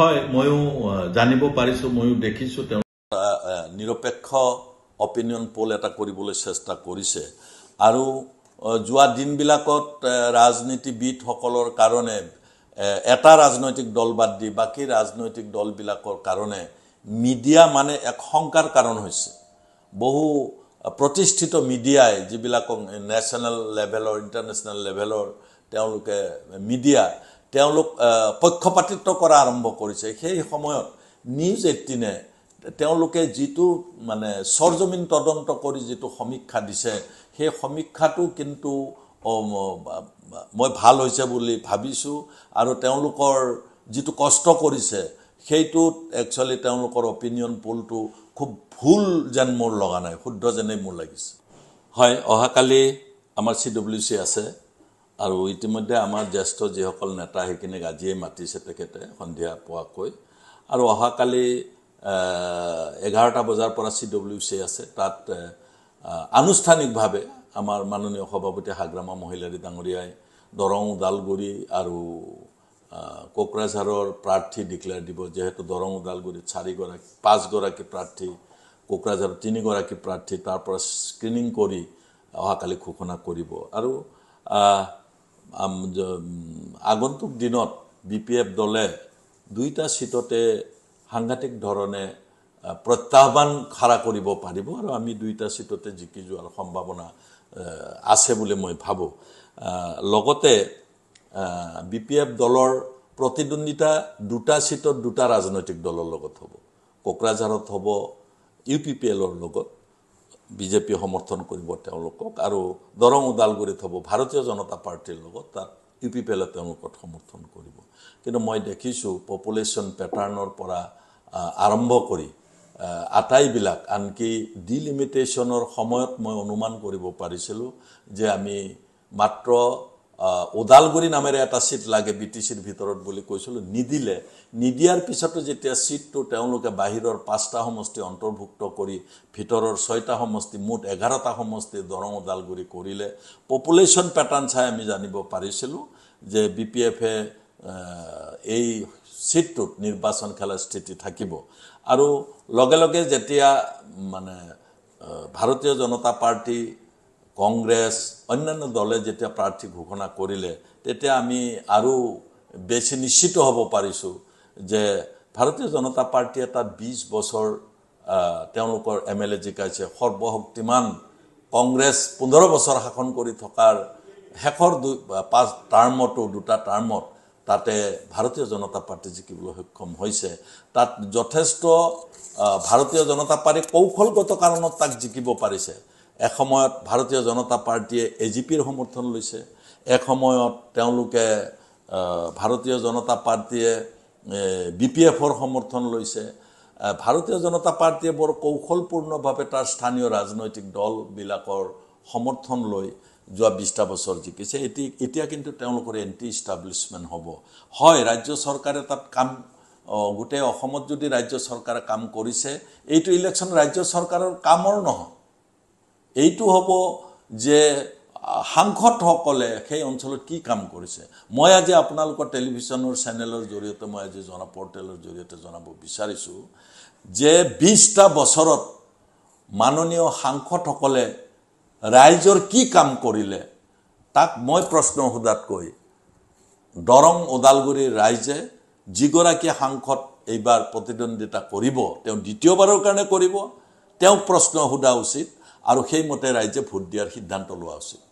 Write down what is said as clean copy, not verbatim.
হয় ময়ো জানিব পাৰিছো ময়ো দেখিছো তেওঁ নিৰপেক্ষ অপিনিয়ন পোল এটা কৰিবলৈ চেষ্টা কৰিছে আৰু জুৱা দিন বিলাকত ৰাজনীতিবিদ সকলৰ কাৰণে এটা ৰাজনৈতিক দল বাদ দি বাকি ৰাজনৈতিক দল বিলাকৰ কাৰণে মিডিয়া মানে এক সংকাৰ কাৰণ হৈছে বহু প্ৰতিষ্ঠিত মিডিয়াই যিবিলাক ন্যাশনাল লেভেলৰ ইন্টাৰনেশনাল লেভেলৰ তেওঁলোকে মিডিয়া তেওঁলোক পক্ষপাতিত্ব কৰা আৰম্ভ কৰিছে সেই সময়ত নিউজ 18 এ তেওঁলোকে যেটো মানে সৰজমিন তদন্ত কৰি যেটো সমীক্ষা দিছে হে সমীক্ষাটো কিন্তু মই ভাল হৈছে বুলি ভাবিছো আৰু তেওঁলোকৰ যেটো কষ্ট কৰিছে সেইটো একচুয়ালি তেওঁলোকৰ অপিনিয়ন পোলটো খুব ভুল যেন মোৰ লগা নাই শুদ্ধ যেনে মোৰ লাগিছে হয় অহাকালি আমাৰ সিডব্লিউসি আছে আৰু ইতিমধ্যে আমাৰ জ্যেষ্ঠ যে সকল নেতা হেকিনে গাজিয়ে মাতিছে তেখেতে সন্ধিয়া পোৱাকৈ আৰু অহাকালি 11টা বজাৰ পৰা সিডব্লিউসি আছে তাত আনুষ্ঠানিকভাৱে আমাৰ মাননীয় সভাপতি হাগ্ৰামা মহিলাৰী ডাঙৰীয়াই দৰং ওদালগুৰি আৰু কোকৰাঝাৰৰ প্ৰাৰ্থী ডিক্লেয়াৰ দিব যেহেতু দৰং ওদালগুৰিত 4 গৰাকী 5 গৰাকী প্ৰাৰ্থী কোকৰাঝাৰৰ 3 গৰাকী প্ৰাৰ্থী তাৰ পৰা স্ক্ৰিনিং কৰি অহাকালি ঘোষণা কৰিব আৰু আগন্তুক দিনত বিপিএফ দলে 2টা সিটতে সাংঘাতিক ধৰণে প্ৰত্যাহ্বান খাৰা কৰিব পাৰিব আৰু আমি 2টা সিটতে জিকি যোৱাৰ সম্ভাৱনা আছে বুলি মই ভাবো লগতে বিপিএফ দলৰ প্ৰতিদ্বন্দিতা 2টা সিটত 2টা ৰাজনৈতিক দলৰ লগত হ'ব কোকৰাঝাৰত হ'ব ইউপিপিএলৰ লগত বিজেপি সমৰ্থন কৰিব তেওঁলোকক আৰু দৰং ওদালগুৰিত হ'ব ভাৰতীয় জনতা পাৰ্টিৰ লগত তাৰ ইউপিপিএল তেওঁলোকক সমৰ্থন কৰিব কিন্তু মই দেখিছো পপুলেশন প্যাটাৰ্ণৰ পৰা আৰম্ভ কৰি আটাই বিলাক আনকি ডিলিমিটেশনৰ সময়ত মই অনুমান কৰিব পাৰিছিলো যে আমি মাত্ৰ ওদালগুৰি নামেৰে এটা সিট লাগে বিটিসিৰ ভিতৰত বুলি কৈছিল নিদিলে নিদিয়াৰ পিছতো যেতিয়া সিটটো তেওঁলোকে বাহিৰৰ 5টা সমষ্টি অন্তৰ্ভুক্ত কৰি ভিতৰৰ 6টা সমষ্টি মুঠ 11টা সমষ্টি দৰং ওদালগুৰি কৰিলে পপুলেশন প্যাটাৰ্ণ চাই আমি জানিব পাৰিছিল যে বিপিএফ এ এই সিটটোত নিৰ্বাচন খেলা স্থিতি থাকিব আৰু লগে লগে যেতিয়া মানে ভাৰতীয় জনতা পাৰ্টি কংগ্ৰেছ অন্যান্য দলে যেতিয়া প্ৰাৰ্থী ঘোষণা কৰিলে তেতিয়া আমি আৰু বেছি নিশ্চিত হ'ব পাৰিছো যে ভাৰতীয় জনতা পাৰ্টি এটা 20 বছৰ তেওঁলোকৰ এমএলএ জিকাইছে সৰ্বশক্তিমান কংগ্ৰেছ 15 বছৰ শাসন কৰি থকাৰ হেকৰ 5 টাৰ্মটো 2টা টাৰ্মত তাতে ভাৰতীয় জনতা পাৰ্টি জিকিবলৈ সক্ষম হৈছে তাত যথেষ্ট ভাৰতীয় জনতা পাৰ্টি কৌশলগত কাৰণত তাক জিকিব পাৰিছে এক সময়ত ভাৰতীয় জনতা পাৰ্টিয়ে এজিপিৰ সমৰ্থন লৈছে এক সময়ত তেওঁলোকে ভাৰতীয় জনতা পাৰ্টিয়ে বিপিএফৰ সমৰ্থন লৈছে ভাৰতীয় জনতা পাৰ্টিয়ে বৰ কৌশলপূৰ্ণভাৱে তাৰ স্থানীয় ৰাজনৈতিক দল বিলাকৰ সমৰ্থন লৈ যোৱা 20টা বছৰ জিকিছে এতিয়া কিন্তু তেওঁলোকৰ এন্টি এষ্টাব্লিশমেন্ট হ'ব হয় ৰাজ্য চৰকাৰে তাত কাম গুটে অসমত যদি ৰাজ্য চৰকাৰে কাম কৰিছে এইটো ইলেকশন ৰাজ্য চৰকাৰৰ কামৰ নহয় এইটো হ'ব যে সাংসদসকলে সেই অঞ্চলত কি কাম কৰিছে মই আজি আপোনালোকৰ টেলিভিছনৰ চেনেলৰ জৰিয়তে মই আজি জনা পৰ্টেলৰ জৰিয়তে জনাব বিচাৰিছো যে 20টা বছৰত মাননীয় সাংসদসকলে ৰাইজৰ কি কাম কৰিলে তাক মই প্ৰশ্ন সোধাত কৈ দৰং ওদালগুৰি ৰাইজে যিগৰাকী সাংসদ এইবাৰ প্ৰতিদ্বন্দিতা কৰিব তেওঁ দ্বিতীয়বাৰৰ কাৰণে কৰিব তেওঁ প্ৰশ্ন সোধা উচিত আৰু সেই মতে ৰাইজে ভোট দিয়াৰ সিদ্ধান্ত লোৱা উচিত